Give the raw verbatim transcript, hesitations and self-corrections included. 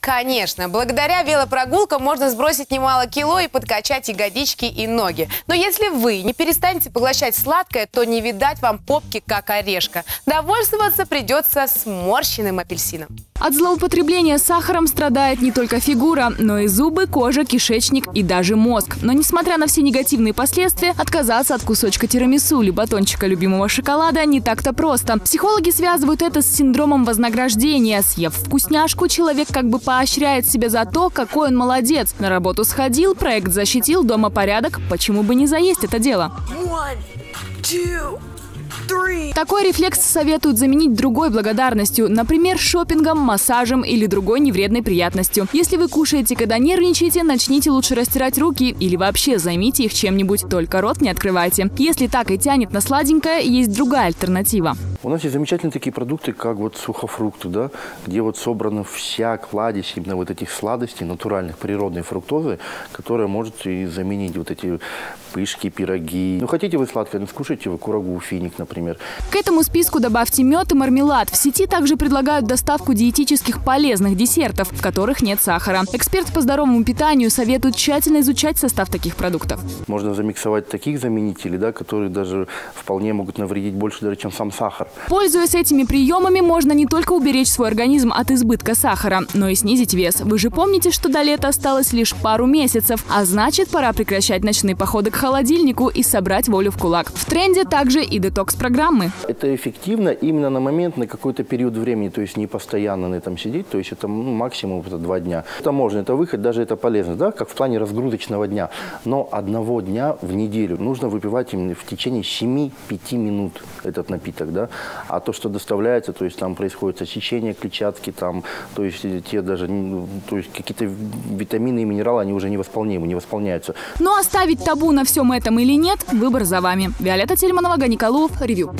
Конечно, благодаря велопрогулкам можно сбросить немало кило и подкачать ягодички и ноги. Но если вы не перестанете поглощать сладкое, то не видать вам попки, как орешка. Довольствоваться придется сморщенным апельсином. От злоупотребления сахаром страдает не только фигура, но и зубы, кожа, кишечник и даже мозг. Но несмотря на все негативные последствия, отказаться от кусочка тирамису или батончика любимого шоколада не так-то просто. Психологи связывают это с синдромом вознаграждения. Съев вкусняшку, человек как бы поощряет себя за то, какой он молодец. На работу сходил, проект защитил, дома порядок. Почему бы не заесть это дело? Такой рефлекс советуют заменить другой благодарностью, например, шопингом, массажем или другой невредной приятностью. Если вы кушаете, когда нервничаете, начните лучше растирать руки или вообще займите их чем-нибудь, только рот не открывайте. Если так и тянет на сладенькое, есть другая альтернатива. У нас есть замечательные такие продукты, как вот сухофрукты, да, где вот собрана вся кладезь именно вот этих сладостей, натуральных, природной фруктозы, которая может и заменить вот эти пышки, пироги. Ну, хотите вы сладкое, ну, скушайте вы курагу, финик, например. К этому списку добавьте мед и мармелад. В сети также предлагают доставку диетических полезных десертов, в которых нет сахара. Эксперт по здоровому питанию советует тщательно изучать состав таких продуктов. Можно замиксовать таких заменителей, да, которые даже вполне могут навредить больше, даже, чем сам сахар. Пользуясь этими приемами, можно не только уберечь свой организм от избытка сахара, но и снизить вес. Вы же помните, что до лета осталось лишь пару месяцев, а значит, пора прекращать ночные походы к холодильнику и собрать волю в кулак. В тренде также и детокс-программы. Это эффективно именно на момент, на какой-то период времени, то есть не постоянно на этом сидеть, то есть это ну, максимум это два дня. Это можно, это выход, даже это полезно, да, как в плане разгрузочного дня. Но одного дня в неделю нужно выпивать именно в течение семи-пяти минут этот напиток, да. А то, что доставляется, то есть там происходит сечение клетчатки, там, то есть те даже, то есть какие-то витамины и минералы, они уже невосполнимы, не восполняются. Но оставить табу на всем этом или нет, выбор за вами. Виолетта Тельманова, Ганика Луов, Ревю.